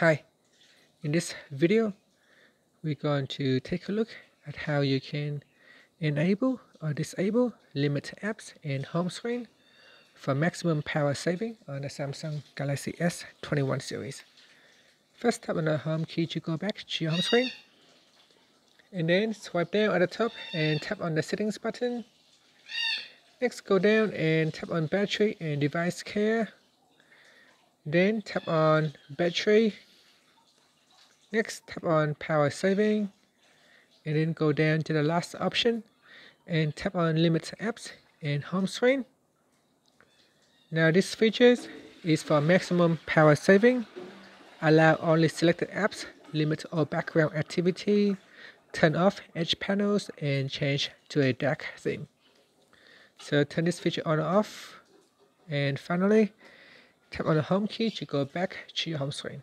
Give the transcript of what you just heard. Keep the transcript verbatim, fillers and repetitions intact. Hi, in this video we're going to take a look at how you can enable or disable limit apps in home screen for maximum power saving on the Samsung Galaxy S twenty-one series. First, tap on the home key to go back to your home screen, and then swipe down at the top and tap on the settings button. Next, go down and tap on battery and device care. Then tap on battery. Next, tap on power saving, and then go down to the last option and tap on limit apps and home screen. Now, this feature is for maximum power saving. Allow only selected apps, limit all background activity, turn off edge panels, and change to a dark theme. So turn this feature on and off, and finally tap on the home key to go back to your home screen.